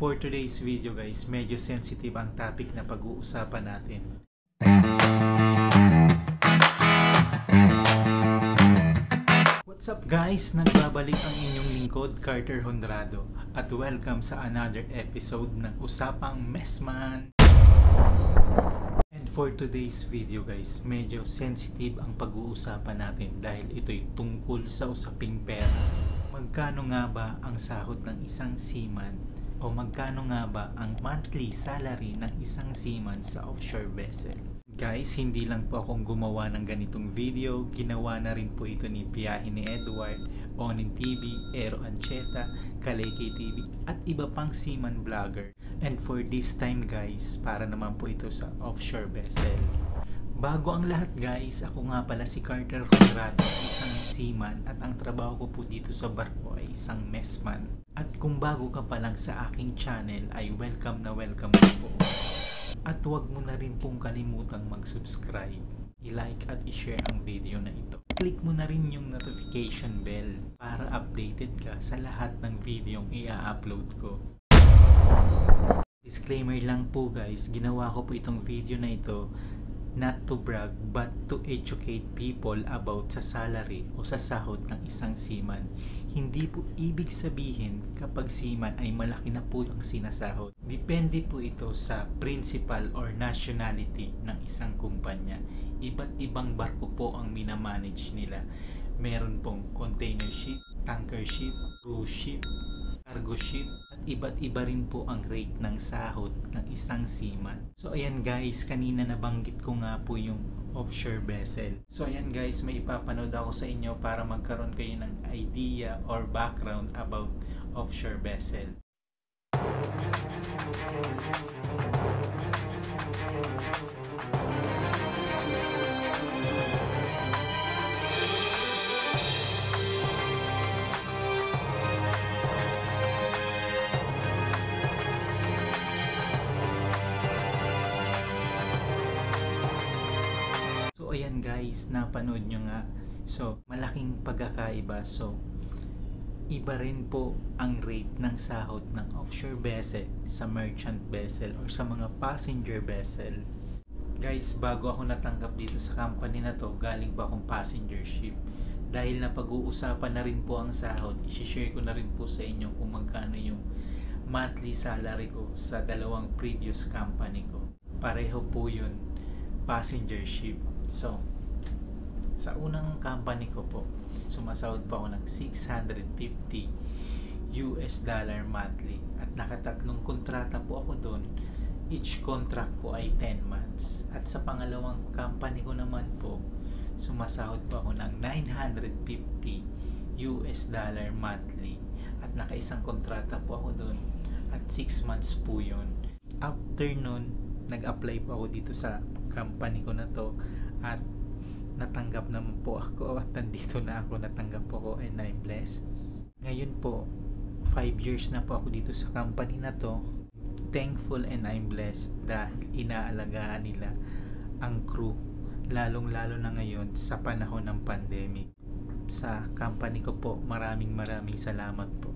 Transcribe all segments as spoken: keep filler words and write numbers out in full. For today's video guys, medyo sensitive ang topic na pag-uusapan natin. What's up guys? Nagbabalik ang inyong lingkod, Carter Honrado. At welcome sa another episode ng Usapang Messman. And for today's video guys, medyo sensitive ang pag-uusapan natin dahil ito'y tungkol sa usaping pera. Magkano nga ba ang sahod ng isang seaman? O magkano nga ba ang monthly salary ng isang seaman sa offshore vessel? Guys, hindi lang po akong gumawa ng ganitong video, ginawa na rin po ito ni Piyahe ni Edward, OninTV, Ero Ancheta, Calay K T V, at iba pang seaman vlogger. And for this time guys, para naman po ito sa offshore vessel. Bago ang lahat guys, ako nga pala si Carter Honrado, isang seaman, at ang trabaho ko po dito sa barko ay isang messman. At kung bago ka pa lang sa aking channel ay welcome na welcome na po. At huwag mo na rin pong kalimutang mag-subscribe, i-like at i-share ang video na ito. Click mo na rin yung notification bell para updated ka sa lahat ng videong i-upload ko. Disclaimer lang po guys, ginawa ko po itong video na ito not to brag but to educate people about sa salary o sa sahod ng isang seaman. Hindi po ibig sabihin kapag seaman ay malaki na po ang sinasahod. Depende po ito sa principal or nationality ng isang kumpanya. Iba't ibang barko po ang minamanage nila. Meron pong container ship, tanker ship, cruise ship, cargo ship, at iba't iba rin po ang rate ng sahod ng isang seaman. So ayan guys, kanina nabanggit ko nga po yung offshore vessel. So ayan guys, may ipapanood ako sa inyo para magkaroon kayo ng idea or background about offshore vessel. Ayan guys, napanood nyo nga. So, malaking pagkakaiba. So, iba rin po ang rate ng sahod ng offshore vessel sa merchant vessel or sa mga passenger vessel. Guys, bago ako natanggap dito sa company na to, galing pa akong passenger ship. Dahil na pag-uusapan na rin po ang sahod, i-share ko na rin po sa inyo kung magkano yung monthly salary ko sa dalawang previous company ko. Pareho po yun, passenger ship. So, sa unang company ko po, sumasahod pa ako ng six hundred fifty US dollar monthly at nakatatlong kontrata po ako doon. Each contract po ay ten months. At sa pangalawang company ko naman po, sumasahod pa ako ng nine hundred fifty US dollar monthly at nakaisang kontrata po ako doon at six months po yun. After noon, nag-apply po ako dito sa company ko na to at natanggap naman po ako at nandito na ako, natanggap po ako and I'm blessed. Ngayon po, five years na po ako dito sa company na to. Thankful and I'm blessed dahil inaalagaan nila ang crew, lalong lalo na ngayon sa panahon ng pandemic. Sa company ko po, maraming maraming salamat po.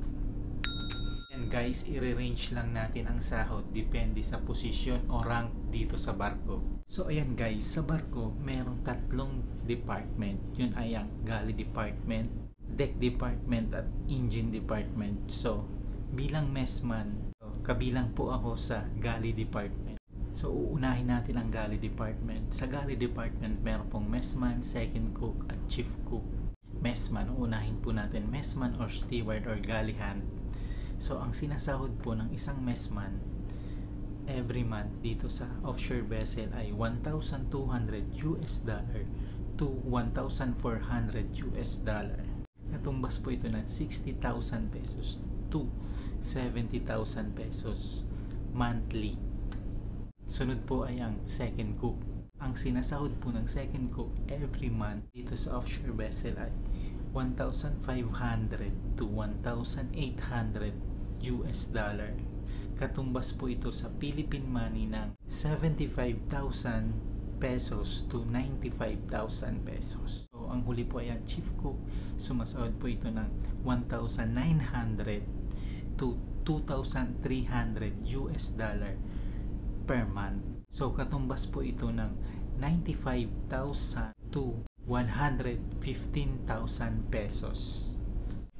And guys, i-range lang natin ang sahod depende sa posisyon o rank dito sa barko. So ayan guys, sa barko merong tatlong department. Yun ay ang galley department, deck department, at engine department. So bilang messman, kabilang po ako sa galley department. So uunahin natin ang galley department. Sa galley department meron pong messman, second cook, at chief cook. Messman, uunahin po natin messman or steward or galley hand. So, ang sinasahod po ng isang messman every month dito sa offshore vessel ay one thousand two hundred US dollar to one thousand four hundred US dollar. Natumbas po ito ng sixty thousand pesos to seventy thousand pesos monthly. Sunod po ay ang second cook. Ang sinasahod po ng second cook every month dito sa offshore vessel ay one thousand five hundred to one thousand eight hundred US dollar. Katumbas po ito sa Philippine money ng seventy-five thousand pesos to ninety-five thousand pesos. So, ang huli po ay ang chief cook. Sumasahod po ito ng one thousand nine hundred to two thousand three hundred US dollar per month. So katumbas po ito ng ninety-five thousand to one hundred fifteen thousand pesos.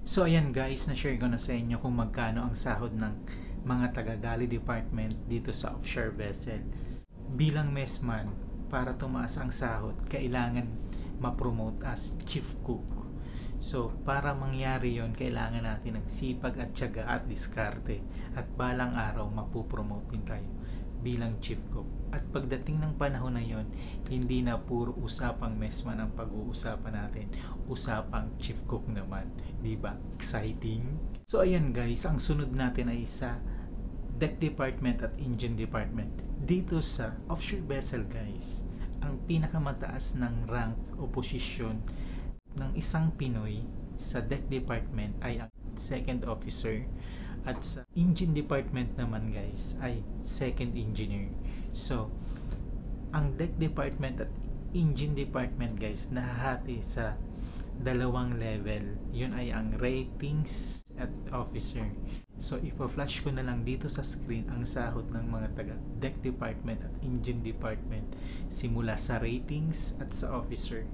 So ayan guys, na-share ko na sa inyo kung magkano ang sahod ng mga taga-galley department dito sa offshore vessel. Bilang messman, para tumaas ang sahod, kailangan ma-promote as chief cook. So para mangyari yon, kailangan natin ng sipag at tiyaga at diskarte, at balang araw mapupromote din tayo bilang chief cook. At pagdating ng panahon na yon, hindi na puro usapang messman ang pag-uusapan natin, usapang chief cook naman, di ba? Exciting. So ayan guys, ang sunod natin ay sa deck department at engine department. Dito sa offshore vessel guys, ang pinakamataas ng rank o posisyon ng isang Pinoy sa deck department ay ang second officer. At sa engine department naman guys ay second engineer. So ang deck department at engine department guys nahahati sa dalawang level. Yun ay ang ratings at officer. So ipa-flash ko na lang dito sa screen ang sahod ng mga taga deck department at engine department simula sa ratings at sa officer.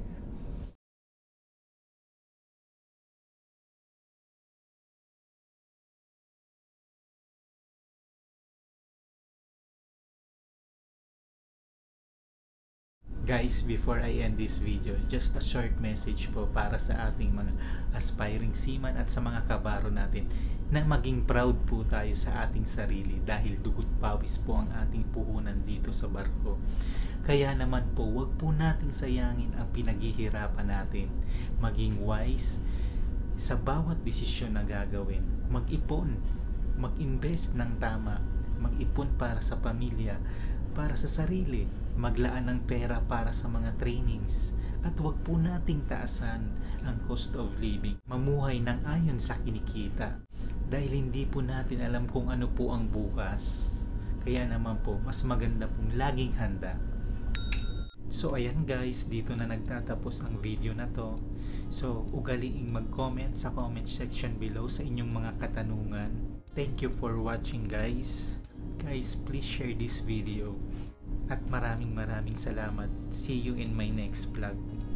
Guys, before I end this video, just a short message po para sa ating mga aspiring seaman at sa mga kabaro natin, na maging proud po tayo sa ating sarili dahil dugot pawis po ang ating puhunan dito sa barko. Kaya naman po, wag po nating sayangin ang pinaghihirapan natin. Maging wise sa bawat desisyon na gagawin. Mag-ipon, mag-invest ng tama, mag-ipon para sa pamilya, para sa sarili, maglaan ng pera para sa mga trainings, at huwag po nating taasan ang cost of living. Mamuhay ng ayon sa kinikita dahil hindi po natin alam kung ano po ang bukas. Kaya naman po, mas maganda pong laging handa. So ayan guys, dito na nagtatapos ang video na to. So ugaliing mag-comment sa comment section below sa inyong mga katanungan. Thank you for watching guys. Guys, please share this video. At maraming maraming salamat. See you in my next vlog.